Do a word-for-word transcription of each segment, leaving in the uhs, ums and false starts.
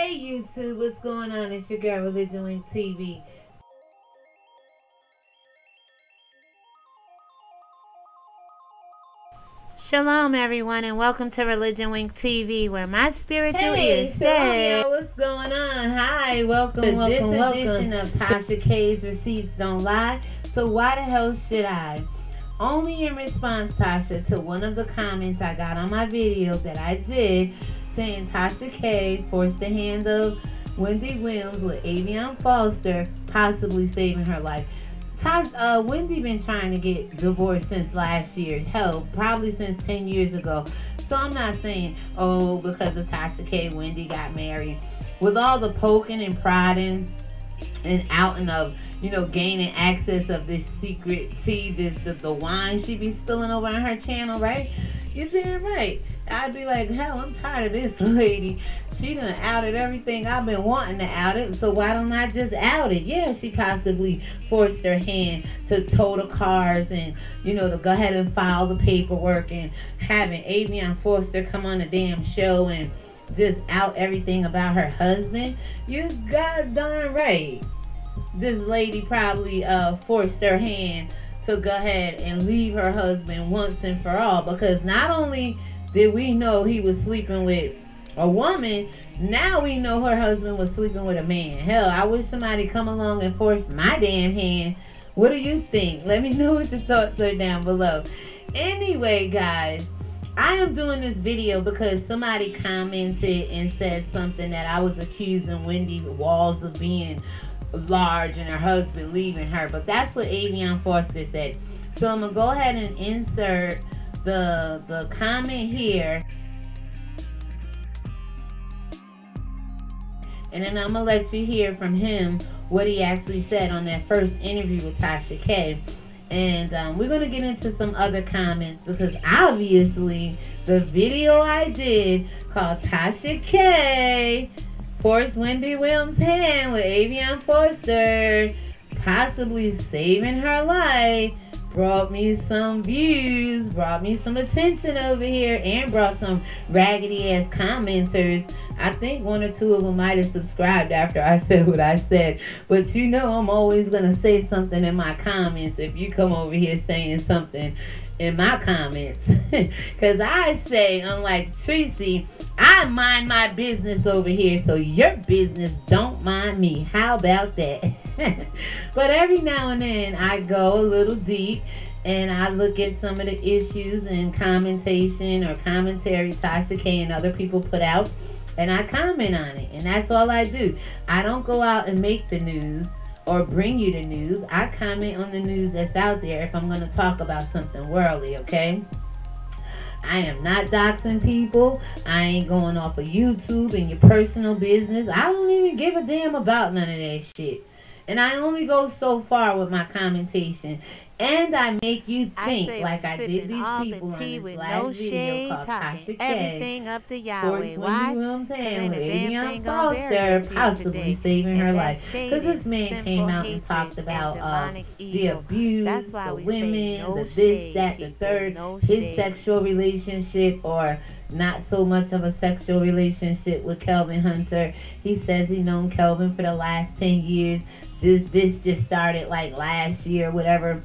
Hey YouTube, what's going on? It's your girl Religion Wing T V. Shalom everyone and welcome to Religion Wing T V, where my spiritual hey, is said. What's going on? Hi, welcome to welcome, this welcome. edition of Tasha K's Receipts Don't Lie. So why the hell should I? Only in response, Tasha, to one of the comments I got on my video that I did saying Tasha K forced the hand of Wendy Williams with Avion Foster, possibly saving her life. Tasha, uh, Wendy been trying to get divorced since last year. Hell, probably since ten years ago. So I'm not saying, oh, because of Tasha K, Wendy got married. With all the poking and prodding and outing of, you know, gaining access of this secret tea, this, the, the wine she be spilling over on her channel, right? You're damn right. I'd be like, hell, I'm tired of this lady. She done outed everything I've been wanting to out it, so why don't I just out it? Yeah, she possibly forced her hand to tow the cars and, you know, to go ahead and file the paperwork and having Avion Foster come on the damn show and just out everything about her husband. You god darn right. This lady probably uh, forced her hand to go ahead and leave her husband once and for all, because not only did we know he was sleeping with a woman, now we know her husband was sleeping with a man. Hell, I wish somebody come along and force my damn hand. What do you think? Let me know what your thoughts are down below. Anyway, guys, I am doing this video because somebody commented and said something that I was accusing Wendy Walls of being large and her husband leaving her, but that's what Avion Foster said. So I'm going to go ahead and insert The, the comment here, and then I'm gonna let you hear from him what he actually said on that first interview with Tasha K. And um, we're gonna get into some other comments, because obviously the video I did called Tasha K forced Wendy Williams' hand with Avion Foster, possibly saving her life, brought me some views, brought me some attention over here, and brought some raggedy ass commenters. I think one or two of them might have subscribed after I said what I said. But you know I'm always going to say something in my comments if you come over here saying something in my comments. Because I say, unlike Tracy, I mind my business over here, so your business don't mind me. How about that? But every now and then I go a little deep and I look at some of the issues and commentation or commentary Tasha K and other people put out, and I comment on it, and that's all I do. I don't go out and make the news or bring you the news. I comment on the news that's out there if I'm going to talk about something worldly, okay? I am not doxing people. I ain't going off of YouTube and your personal business. I don't even give a damn about none of that shit. And I only go so far with my commentation. And I make you think I like I did these people the tea on this last no video called Tasha K, up to Yahweh. Why? Williams and Avion Foster, possibly saving and her life. Because this man came out and talked about and uh, the abuse, That's why the women, no the this, that, the third, no his shade. sexual relationship, or not so much of a sexual relationship with Kelvin Hunter. He says he known Kelvin for the last ten years. This just started like last year, whatever.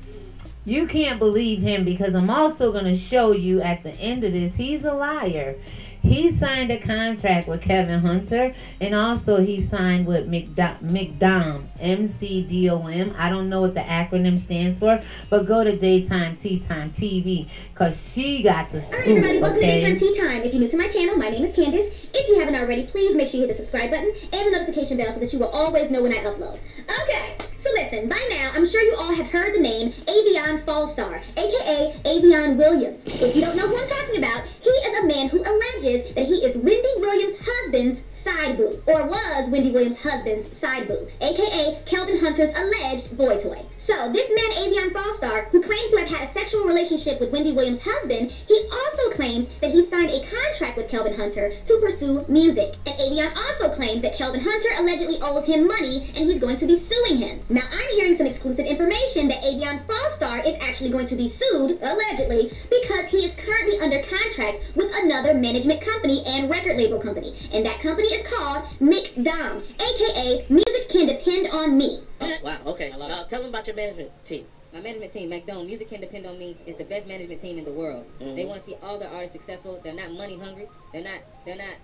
You can't believe him, because I'm also going to show you at the end of this, he's a liar. He signed a contract with Kevin Hunter, and also he signed with McDom, M C D O M. I don't know what the acronym stands for, but go to Daytime Tea Time T V, because she got the scoop. All right, everybody, welcome okay? to Daytime Tea Time. If you're new to my channel, my name is Candace. If you haven't already, please make sure you hit the subscribe button and the notification bell so that you will always know when I upload. Okay. So listen, by now, I'm sure you all have heard the name Avion Foster, a k a. Avion Williams. If you don't know who I'm talking about, he is a man who alleges that he is Wendy Williams' husband's side boo, or was Wendy Williams' husband's side boo, a k a. Kelvin Hunter's alleged boy toy. So, this man, Avion Falstar, who claims to have had a sexual relationship with Wendy Williams' husband, he also claims that he signed a contract with Kelvin Hunter to pursue music. And Avion also claims that Kelvin Hunter allegedly owes him money and he's going to be suing him. Now, I'm hearing some exclusive information that Avion Falstar is actually going to be sued, allegedly, because he is currently under contract with another management company and record label company. And that company is called Mick Dom, a k a. Music Can Depend On Me. Oh, wow, okay. Now, tell them about your management team. My management team, McDome, Music Can Depend On Me, is the best management team in the world. Mm-hmm. They want to see all their artists successful. They're not money hungry. They're not, they're not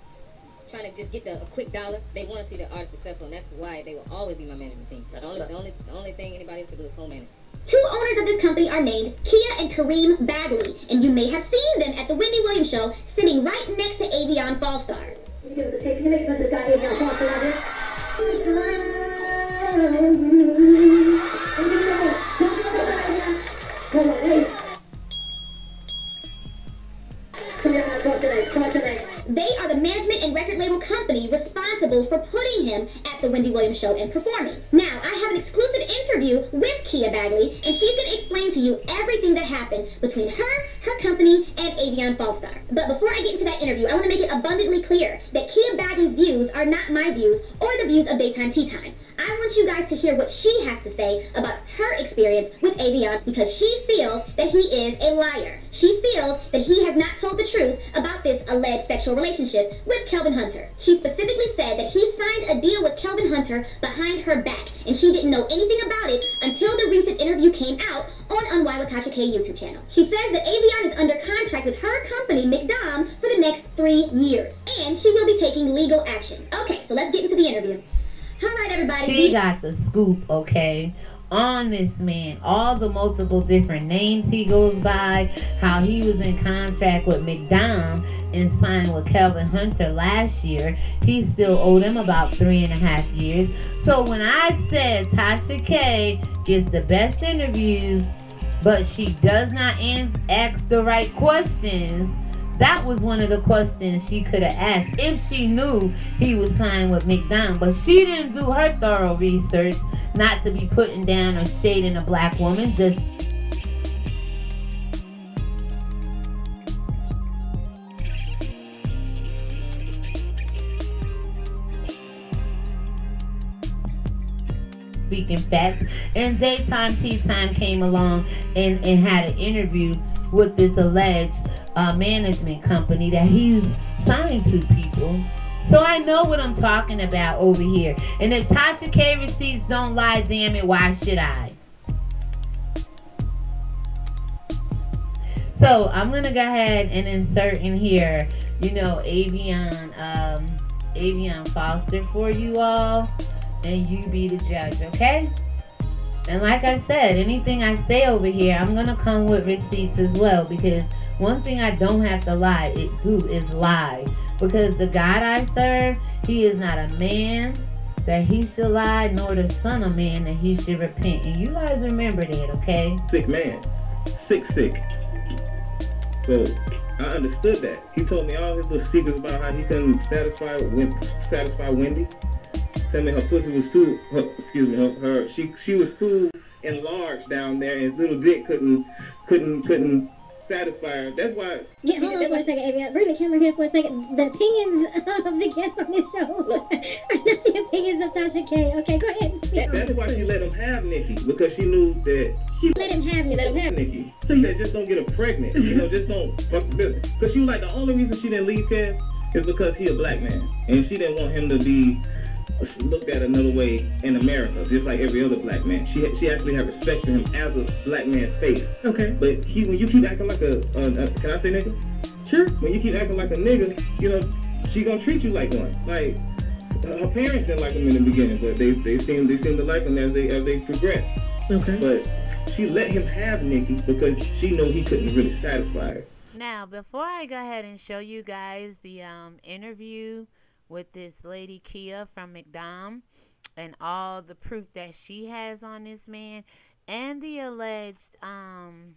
trying to just get the, a quick dollar. They want to see their artists successful, and that's why they will always be my management team. The only, the, only, the only thing anybody else can do is co-manage. Two owners of this company are named Kia and Kareem Bagley, and you may have seen them at the Wendy Williams show, sitting right next to Avion Falstar. They are the management and record label company responsible for putting him at the Wendy Williams show and performing. Now, I have an exclusive interview with Kia Bagley, and she's going to explain to you everything that happened between her, her company, and Avion Falstar. But before I get into that interview, I want to make it abundantly clear that Kia Bagley's views are not my views or the views of Daytime Tea Time. I want you guys to hear what she has to say about her experience with Avion, because she feels that he is a liar. She feels that he has not told the truth about this alleged sexual relationship with Kelvin Hunter. She specifically said that he signed a deal with Kelvin Hunter behind her back, and she didn't know anything about it until the recent interview came out on Unwired with Tasha K YouTube channel. She says that Avion is under contract with her company, McDom, for the next three years, and she will be taking legal action. Okay, so let's get into the interview. All right, everybody. She got the scoop, okay, on this man. All the multiple different names he goes by, how he was in contract with McDom and signed with Kelvin Hunter last year. He still owed him about three and a half years. So when I said Tasha K gets the best interviews, but she does not ask the right questions, that was one of the questions she could have asked if she knew he was signed with McDom. But she didn't do her thorough research, not to be putting down or shading a black woman. Just speaking facts. And Daytime Tea Time came along and, and had an interview with this alleged Uh, management company that he's signed to, people. So I know what I'm talking about over here. And if Tasha K receipts don't lie, damn it, why should I? So I'm gonna go ahead and insert in here, you know, Avion, um, Avion Falstar for you all, and you be the judge, okay? And like I said, anything I say over here, I'm gonna come with receipts as well, because one thing I don't have to lie, it do is lie. Because the God I serve, he is not a man that he should lie, nor the son of man that he should repent. And you guys remember that, okay? Sick man. Sick, sick. So I understood that. He told me all his little secrets about how he couldn't satisfy, satisfy Wendy. Tell me her pussy was too, her, excuse me, her, her she she was too enlarged down there, and his little dick couldn't couldn't couldn't satisfier. That's why. Yeah, hold on for a second, Avion. Bring the camera here for a second. The opinions of the guests on this show are not the opinions of Tasha K. Okay, go ahead. That, that's why she let him have Nikki, because she knew that she let him have. She let him have Nikki. So she said, just don't get her pregnant. You know, just don't fuck the business. Because she was like, the only reason she didn't leave him is because he a black man, and she didn't want him to be looked at another way in America, just like every other black man. She she actually had respect for him as a black man face. Okay. But he, when you keep acting like a, a, a can I say nigga? Sure. When you keep acting like a nigga, you know, she gonna treat you like one. Like her parents didn't like him in the beginning, but they they seem they seem to like him as they as they progress. Okay. But she let him have Nikki because she knew he couldn't really satisfy her. Now, before I go ahead and show you guys the um interview with this lady Kia from McDom and all the proof that she has on this man and the alleged um,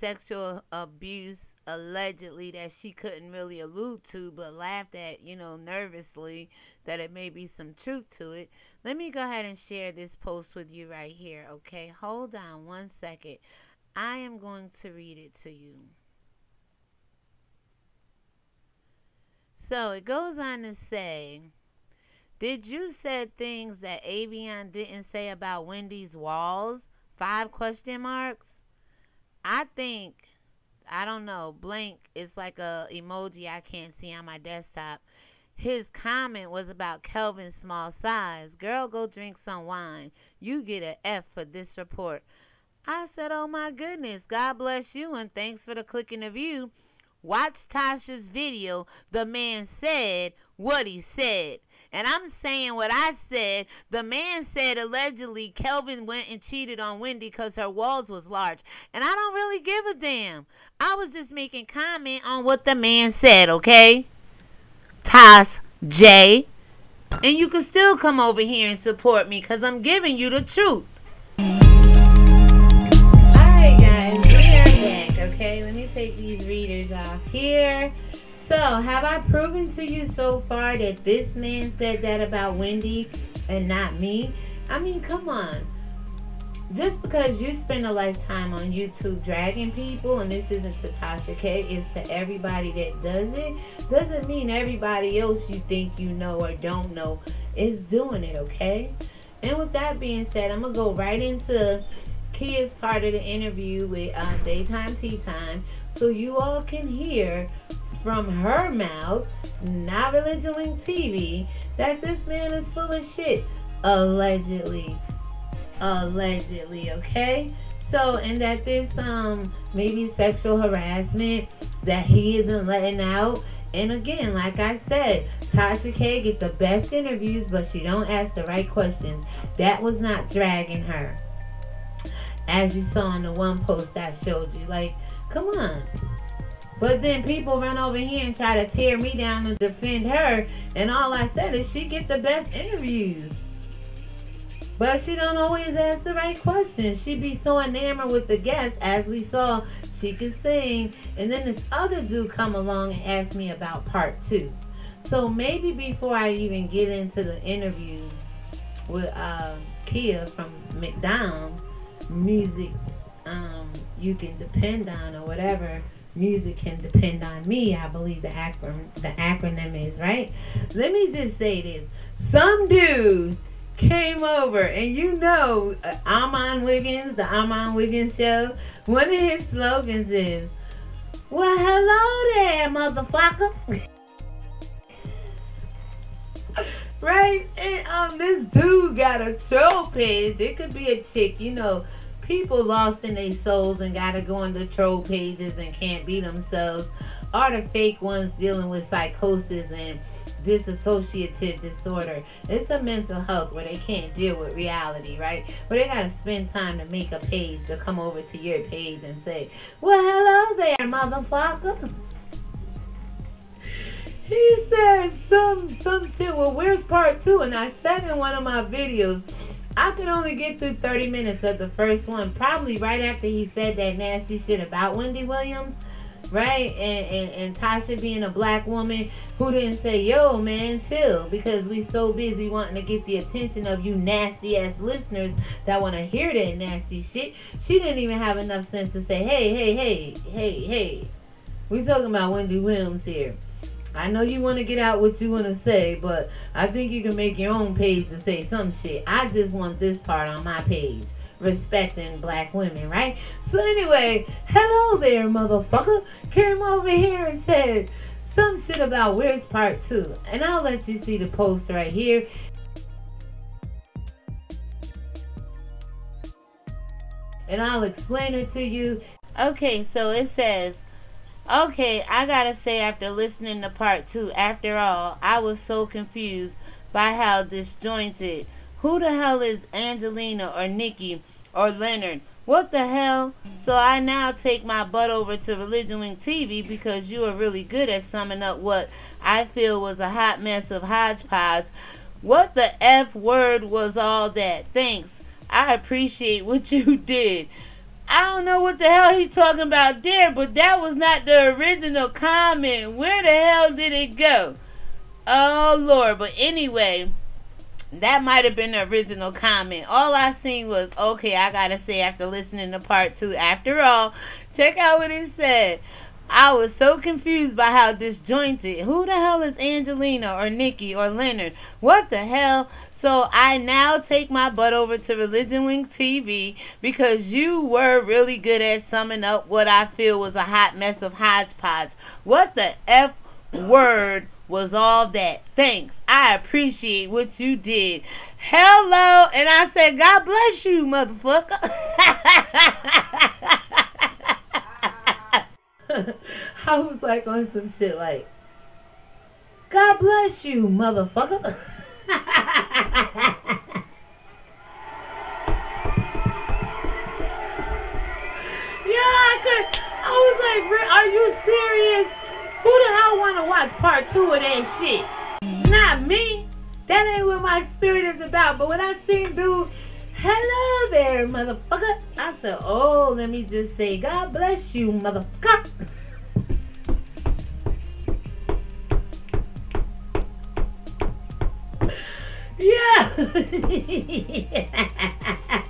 sexual abuse allegedly that she couldn't really allude to, but laughed at, you know, nervously, that it may be some truth to it. Let me go ahead and share this post with you right here, okay? Hold on one second. I am going to read it to you. So it goes on to say, did you said things that Avion didn't say about Wendy's walls? Five question marks. I think, I don't know, blank is like a emoji I can't see on my desktop. His comment was about Kelvin's small size. Girl, go drink some wine. You get an F for this report. I said, oh my goodness, God bless you and thanks for the clicking of you. Watch Tasha's video. The man said what he said. And I'm saying what I said. The man said allegedly Kelvin went and cheated on Wendy because her walls was large. And I don't really give a damn. I was just making comment on what the man said, okay? Tasha J. And you can still come over here and support me because I'm giving you the truth. Okay, let me take these readers off here. So, have I proven to you so far that this man said that about Wendy and not me? I mean, come on. Just because you spend a lifetime on YouTube dragging people, and this isn't to Tasha K, it's to everybody that does it, doesn't mean everybody else you think you know or don't know is doing it, okay? And with that being said, I'm going to go right into... He is part of the interview with uh, Daytime Tea Time, so you all can hear from her mouth, not Religion Wing T V, that this man is full of shit, allegedly, allegedly, okay? So, and that there's um, maybe sexual harassment that he isn't letting out. And again, like I said, Tasha K get the best interviews, but she don't ask the right questions. That was not dragging her, as you saw in the one post I showed you. Like, come on. But then people run over here and try to tear me down and defend her, and all I said is she get the best interviews, but she don't always ask the right questions. She be so enamored with the guests, as we saw. She can sing, and then this other dude come along and ask me about part two. So maybe before I even get into the interview with uh, Kia from McDonald's Music, um, you can depend on, or whatever music can depend on me, I believe the acronym, the acronym is, right? Let me just say this. Some dude came over, and you know uh, Amon Wiggins, the Amon Wiggins show, one of his slogans is, well, hello there, motherfucker. Right? And um, this dude got a troll page. It could be a chick, you know. People lost in their souls and gotta go on the troll pages and can't be themselves, are the fake ones dealing with psychosis and dissociative disorder. It's a mental health where they can't deal with reality, right? But they gotta spend time to make a page to come over to your page and say, well, hello there, motherfucker. He said some some shit, well, where's part two? And I said in one of my videos, I could only get through thirty minutes of the first one, probably right after he said that nasty shit about Wendy Williams, right? And, and, and Tasha being a black woman who didn't say, yo, man, chill, because we so busy wanting to get the attention of you nasty-ass listeners that want to hear that nasty shit. She didn't even have enough sense to say, hey, hey, hey, hey, hey, we talking about Wendy Williams here. I know you want to get out what you want to say, but I think you can make your own page to say some shit. I just want this part on my page. Respecting black women, right? So anyway, hello there, motherfucker. Came over here and said some shit about where's part two. And I'll let you see the post right here. And I'll explain it to you. Okay, so it says... Okay, I gotta say, after listening to part two, after all, I was so confused by how disjointed. Who the hell is Angelina or Nikki or Leonard? What the hell? So I now take my butt over to Religion Wing T V because you are really good at summing up what I feel was a hot mess of hodgepodge. What the F word was all that? Thanks. I appreciate what you did. I don't know what the hell he talking about there, but that was not the original comment. Where the hell did it go? Oh, Lord. But anyway, that might have been the original comment. All I seen was, okay, I gotta say after listening to part two, after all, check out what it said. I was so confused by how disjointed. Who the hell is Angelina or Nikki or Leonard? What the hell? So I now take my butt over to Religion Wing T V because you were really good at summing up what I feel was a hot mess of hodgepodge. What the F word was all that? Thanks. I appreciate what you did. Hello. And I said, God bless you, motherfucker. I was like on some shit like, God bless you, motherfucker. Yeah, I could. I was like, are you serious? Who the hell want to watch part two of that shit? Not me. That ain't what my spirit is about. But when I seen dude, hello there, motherfucker, I said, oh, let me just say, God bless you, motherfucker. Yeah. Yeah.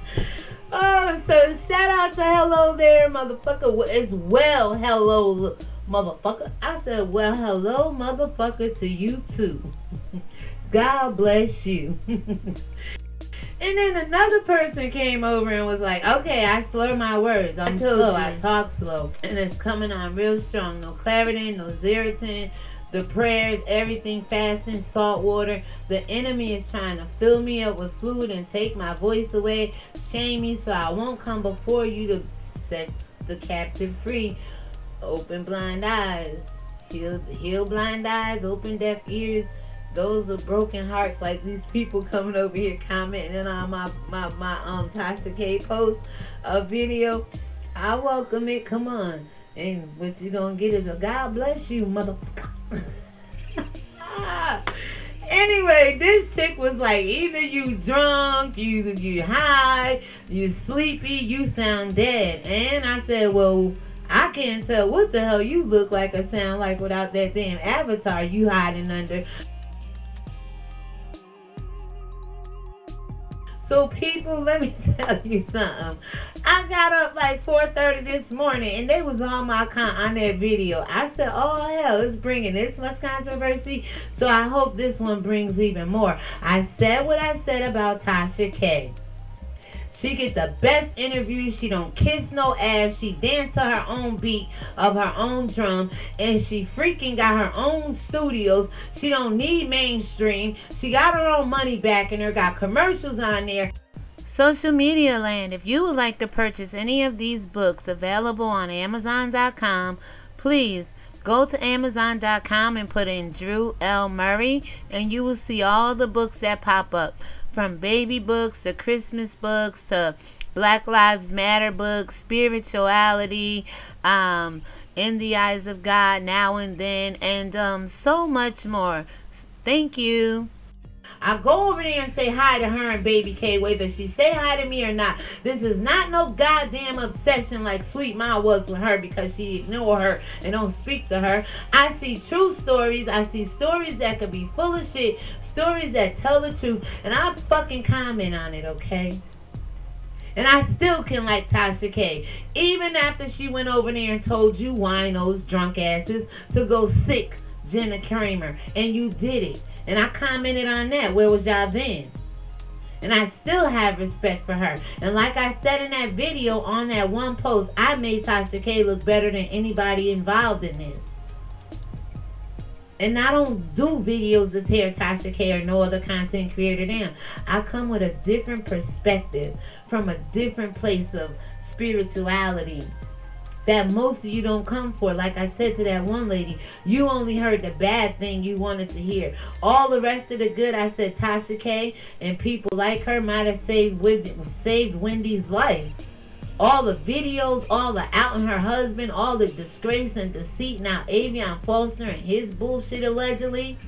Oh, so shout out to hello there, motherfucker, as well. Hello, motherfucker. I said, well, hello, motherfucker, to you too. God bless you. And then another person came over and was like, okay, I slur my words. I'm slow. I talk slow. And it's coming on real strong. No Claritin, no Zeritin, the prayers, everything, fasting, salt water. The enemy is trying to fill me up with fluid and take my voice away. Shame me so I won't come before you to set the captive free. Open blind eyes. Heal, heal blind eyes. Open deaf ears. Those with broken hearts, like these people coming over here commenting on my, my, my um, Tasha K post, a video. I welcome it, come on. And what you gonna get is a God bless you, motherfucker. Anyway, this chick was like, either you drunk, you, you high, you sleepy, you sound dead. And I said, well, I can't tell what the hell you look like or sound like without that damn avatar you hiding under. So people, let me tell you something. I got up like four thirty this morning and they was on my con on that video. I said, oh hell, it's bringing this much controversy. So I hope this one brings even more. I said what I said about Tasha K. She get the best interviews. She don't kiss no ass. She dance to her own beat of her own drum. And she freaking got her own studios. She don't need mainstream. She got her own money backing her. Got commercials on there. Social Media Land. If you would like to purchase any of these books available on Amazon dot com, please go to Amazon dot com and put in Drew L. Murray. And you will see all the books that pop up. From baby books to Christmas books to Black Lives Matter books, spirituality, um, In the Eyes of God, Now and Then, and um, so much more. Thank you. I'll go over there and say hi to her and Baby K, whether she say hi to me or not. This is not no goddamn obsession like Sweet Ma was with her because she ignore her and don't speak to her. I see true stories. I see stories that could be full of shit. Stories that tell the truth. And I fucking comment on it, okay? And I still can like Tasha K. Even after she went over there and told you winos, drunk asses, to go sick Jenna Kramer. And you did it. And I commented on that. Where was y'all then? And I still have respect for her. And like I said in that video on that one post, I made Tasha K look better than anybody involved in this. And I don't do videos to tear Tasha K or no other content creator down. I come with a different perspective from a different place of spirituality that most of you don't come for. Like I said to that one lady, you only heard the bad thing you wanted to hear. All the rest of the good, I said Tasha K and people like her might have saved, saved Wendy's life. All the videos, all the out and her husband, all the disgrace and deceit. Now Avion Faulkner and his bullshit allegedly.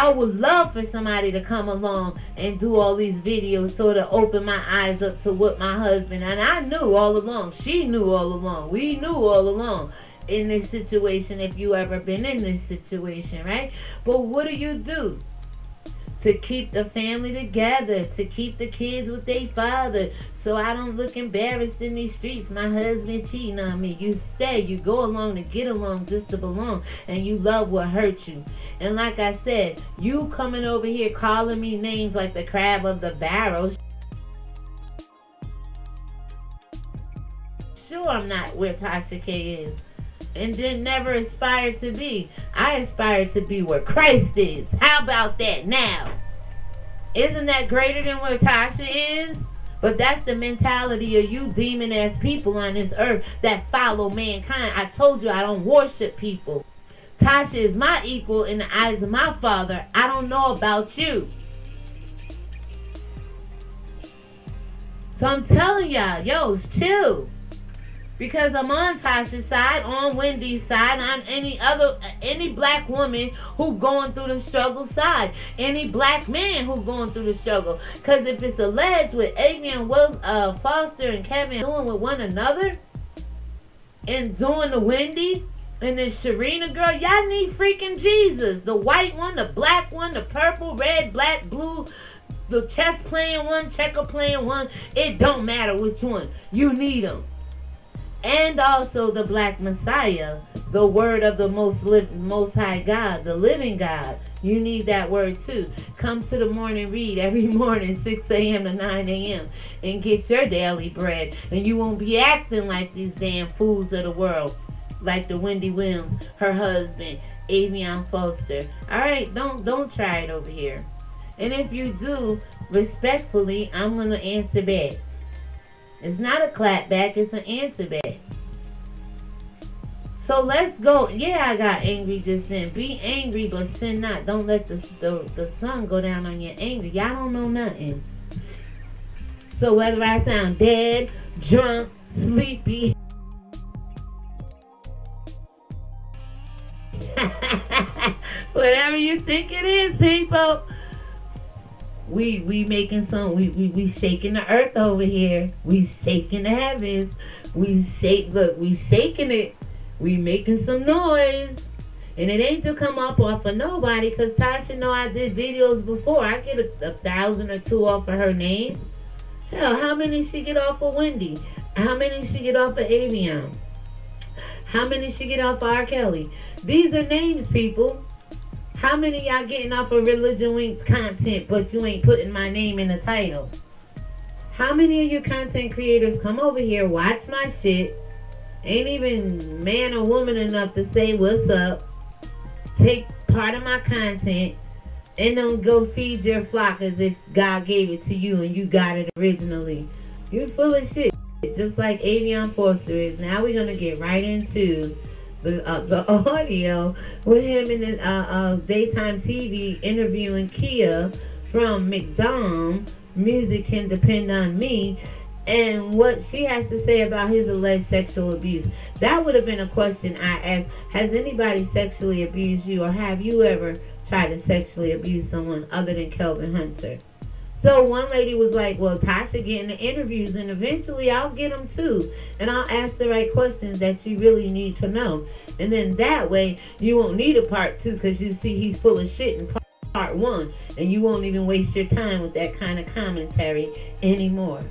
I would love for somebody to come along and do all these videos so to open my eyes up to what my husband, and I knew all along, she knew all along, we knew all along in this situation, if you ever been in this situation, right? But what do you do to keep the family together, to keep the kids with their father, so I don't look embarrassed in these streets, my husband cheating on me? You stay, you go along to get along, just to belong, and you love what hurt you. And like I said, you coming over here calling me names like the crab of the barrel. Sure, I'm not where Tasha K is, and didn't never aspire to be. I aspire to be where Christ is. How about that now? Isn't that greater than where Tasha is? But that's the mentality of you demon-ass people on this earth that follow mankind. I told you I don't worship people. Tasha is my equal in the eyes of my father. I don't know about you. So I'm telling y'all, yo, it's chill. Because I'm on Tasha's side, on Wendy's side, on any other, any black woman who going through the struggle side, any black man who going through the struggle. Because if it's alleged with Avian Wilson, uh, Foster and Kevin doing with one another, and doing the Wendy, and this Sharina girl, y'all need freaking Jesus. The white one, the black one, the purple, red, black, blue, the chess playing one, checker playing one. It don't matter which one. You need them. And also the black Messiah, the word of the most live, most high God, the living God. You need that word too. Come to the morning read every morning, six a m to nine a m and get your daily bread. And you won't be acting like these damn fools of the world, like the Wendy Williams, her husband, Avian Foster. All right, don't don't try it over here. And if you do, respectfully, I'm gonna answer back. It's not a clap back, it's an answer back. So let's go. Yeah, I got angry just then. Be angry, but sin not. Don't let the, the, the sun go down on your anger. Y'all don't know nothing. So whether I sound dead, drunk, sleepy. Whatever you think it is, people. We we making some we, we we shaking the earth over here. We shaking the heavens. We shake look, we shaking it. We making some noise. And it ain't to come up off of nobody, because Tasha know I did videos before. I get a, a thousand or two off of her name. Hell, how many she get off of Wendy? How many she get off of Avian? How many she get off of R. Kelly? These are names, people. How many y'all getting off of Religion Wings content, but you ain't putting my name in the title? How many of you content creators come over here, watch my shit, ain't even man or woman enough to say what's up, take part of my content, and then go feed your flock as if God gave it to you and you got it originally? You're full of shit, just like Avian Foster is. Now we're going to get right into The, uh, the audio with him in the uh, uh, daytime T V interviewing Kia from McDom, Music Can Depend on Me, and what she has to say about his alleged sexual abuse. That would have been a question I asked. Has anybody sexually abused you, or have you ever tried to sexually abuse someone other than Kelvin Hunter? So one lady was like, well, Tasha getting the interviews, and eventually I'll get them too. And I'll ask the right questions that you really need to know. And then that way, you won't need a part two, because you see he's full of shit in part, part one. And you won't even waste your time with that kind of commentary anymore.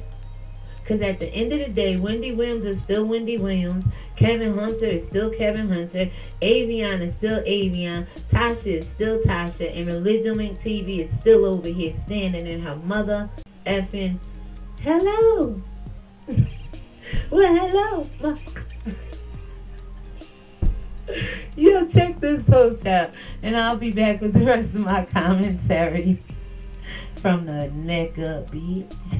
Because at the end of the day, Wendy Williams is still Wendy Williams. Kevin Hunter is still Kevin Hunter. Avian is still Avian. Tasha is still Tasha. And Religion Wing T V is still over here standing in her mother effing. Hello. Well, hello. You'll check this post out. And I'll be back with the rest of my commentary from the neck up, bitch.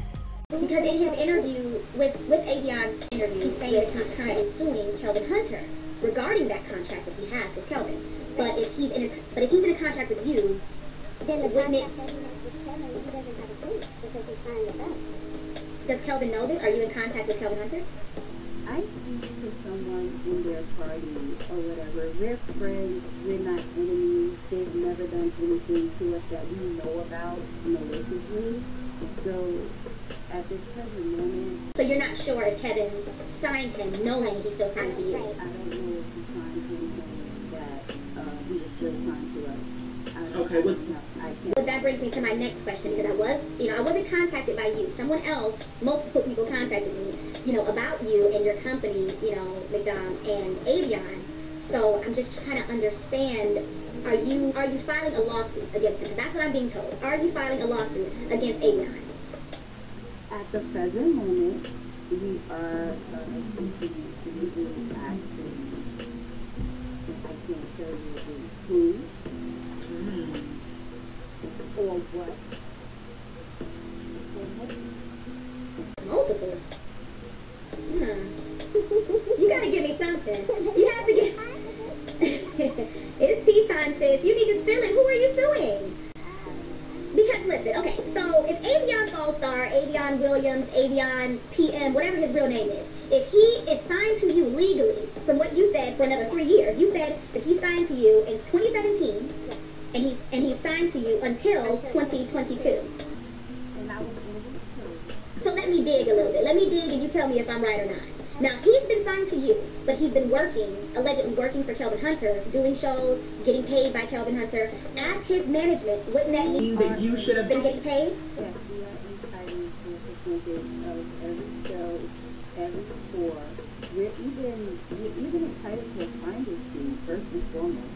Because in his interview with, with Avion's interview, he's saying that Tasha is suing Kelvin Hunter regarding that contract that he has with Kelvin. But if he's in a but if he's in a contract with you, then the wouldn't it? Does Kelvin know this? Are you in contact with Kelvin Hunter? I think so. someone in their party or whatever. We're friends, we're not enemies. They've never done anything to us that we know about maliciously. So at this present moment. So you're not sure if Kevin signed him knowing he still signed to you? I don't know if he signed him knowing that uh, he was still signed to us. Okay. Well, well, that brings me to my next question, because I was, you know, I wasn't contacted by you. Someone else, multiple people contacted me, you know, about you and your company, you know, McDonald's and Avion. So I'm just trying to understand, are you are you filing a lawsuit against them? That's what I'm being told. Are you filing a lawsuit against Avion? At the present moment, we are seeking legal action. I can't tell you who. Or what? Multiple. Hmm. You gotta give me something. You have to get. It's tea time, sis. You need to spill it. Who are you suing? Because listen, okay. So if Avion's All-Star, Avion Williams, Avion P M, whatever his real name is, if he is signed to you legally, from what you said, for another three years, you said that he signed to you in twenty seventeen. And he's, and he's signed to you until twenty twenty-two. So let me dig a little bit. Let me dig and you tell me if I'm right or not. Now, he's been signed to you, but he's been working, allegedly working for Kelvin Hunter, doing shows, getting paid by Kelvin Hunter. Ask his management, wouldn't that mean that you should have been getting paid? Yes, we are entitled to a percentage of every show, every tour. We're even, we're even entitled to a finder's fee, first and foremost.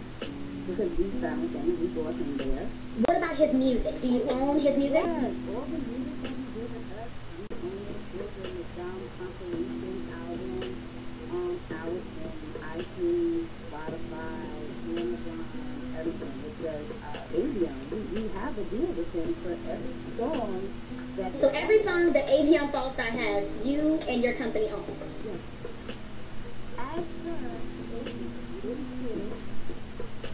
Because we found things, we brought him there. What about his music? Do you own his music? Yes, all the music that he did with us, we own it. It's a McDonald's compilation album um, out on iTunes, Spotify, Amazon, everything. Because uh, Avion, we, we have a deal with him for every song that... So every song that Avion Falstar has, you and your company own? Yes. As for Avion,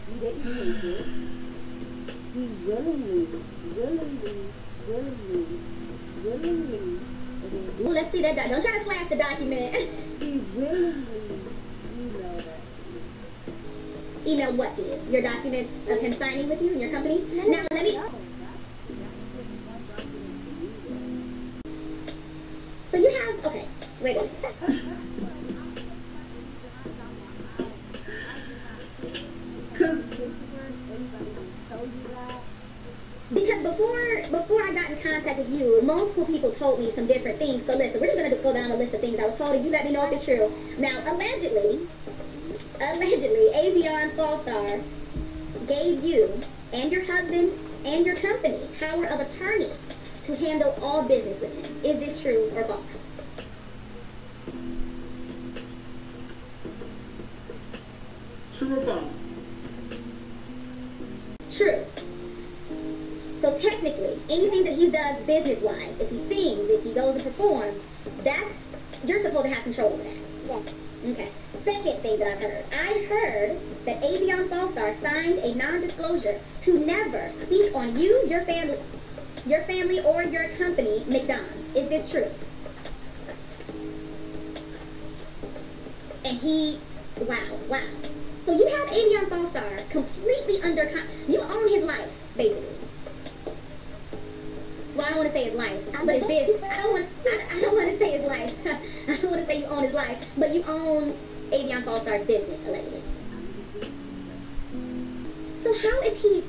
he didn't make it. He willingly, willingly, willingly, willingly. Well, let's see that. Doc. Don't try to slash the document. He willingly emailed us. Emailed what to you? Your documents of him signing with you and your company? No, now, let me. No, so you have. Okay, wait a minute. Because before before I got in contact with you, multiple people told me some different things. So listen, we're just going to go down a list of things I was told, and you let me know if it's true. Now, allegedly, allegedly, Avion Falstar gave you and your husband and your company power of attorney to handle all business with him. Is this true or false? True or false? True. So technically, anything that he does business-wise, if he sings, if he goes and performs, that's, you're supposed to have control over that. Yes. Okay. Second thing that I've heard, I heard that Avion Falstar signed a non-disclosure to never speak on you, your family, your family or your company, McDonald's. Is this true? And he, wow, wow. So you have Avion Falstar completely under, con you own his life, basically. Well, I don't want to say his life, but his business. I don't want. I, I don't want to say his life. I don't want to say you own his life, but you own Avion Falstar's business allegedly. So how is he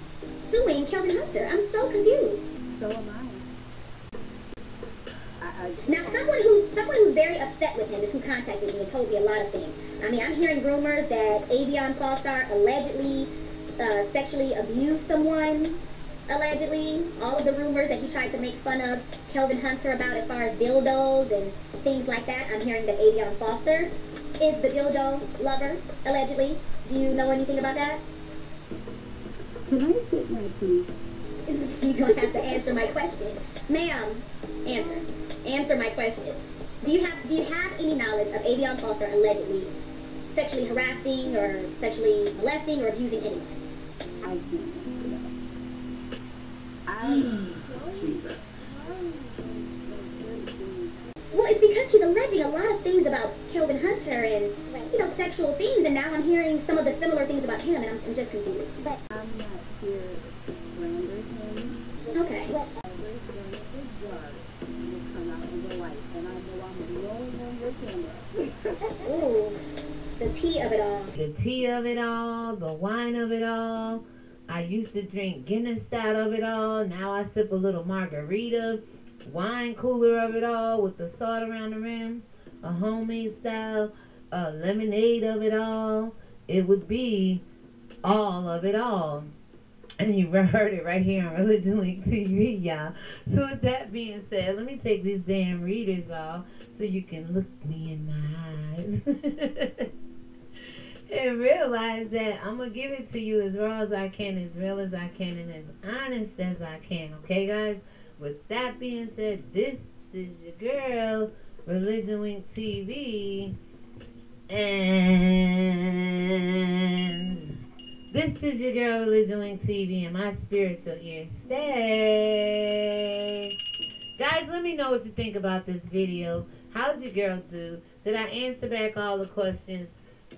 suing Kelvin Hunter? I'm so confused. So am I. I, I now, someone who's someone who's very upset with him is who contacted me and told me a lot of things. I mean, I'm hearing rumors that Avion Falstar allegedly uh, sexually abused someone. Allegedly, all of the rumors that he tried to make fun of Kelvin Hunter about as far as dildos and things like that. I'm hearing that Avion Falstar is the dildo lover, allegedly. Do you know anything about that? Can I sit my teeth? You're going to have to answer my question. Ma'am, answer. Answer my question. Do you have do you have any knowledge of Avion Falstar allegedly sexually harassing or sexually molesting or abusing anyone? I do. Well, it's because he's alleging a lot of things about Kelvin Hunter and sexual themes, and now I'm hearing some of the similar things about him, and I'm, I'm just confused. But I'm not dear Branders name. Okay. But I raised them with the drugs, and they come out in the light, and I know I'm alone on your camera. Ooh, the tea of it all. The tea of it all, the wine of it all. I used to drink Guinness out of it all. Now I sip a little margarita. Wine cooler of it all with the salt around the rim. A homemade style. A lemonade of it all. It would be all of it all. And you heard it right here on Religion Link T V, y'all. So with that being said, let me take these damn readers off so you can look me in my eyes. And realize that I'm going to give it to you as raw as I can, as real as I can, and as honest as I can. Okay, guys? With that being said, this is your girl, Religion Wink T V. And this is your girl, Religion Wink T V, and my spiritual ear stay. Guys, let me know what you think about this video. How'd your girl do? Did I answer back all the questions?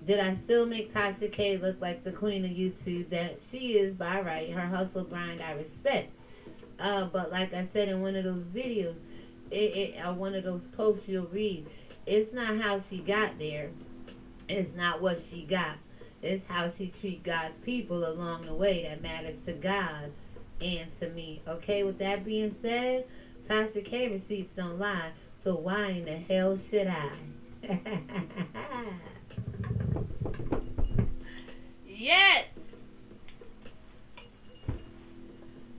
Did I still make Tasha K look like the queen of YouTube that she is by right? Her hustle grind, I respect. Uh, but like I said in one of those videos, it, it, uh, one of those posts you'll read, it's not how she got there. It's not what she got. It's how she treat God's people along the way that matters to God and to me. Okay, with that being said, Tasha K receipts don't lie. So why in the hell should I? Yes!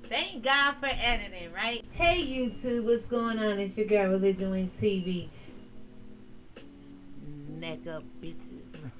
Thank God for editing, right? Hey YouTube, what's going on? It's your girl, Religion Wink T V. Neck up, bitches.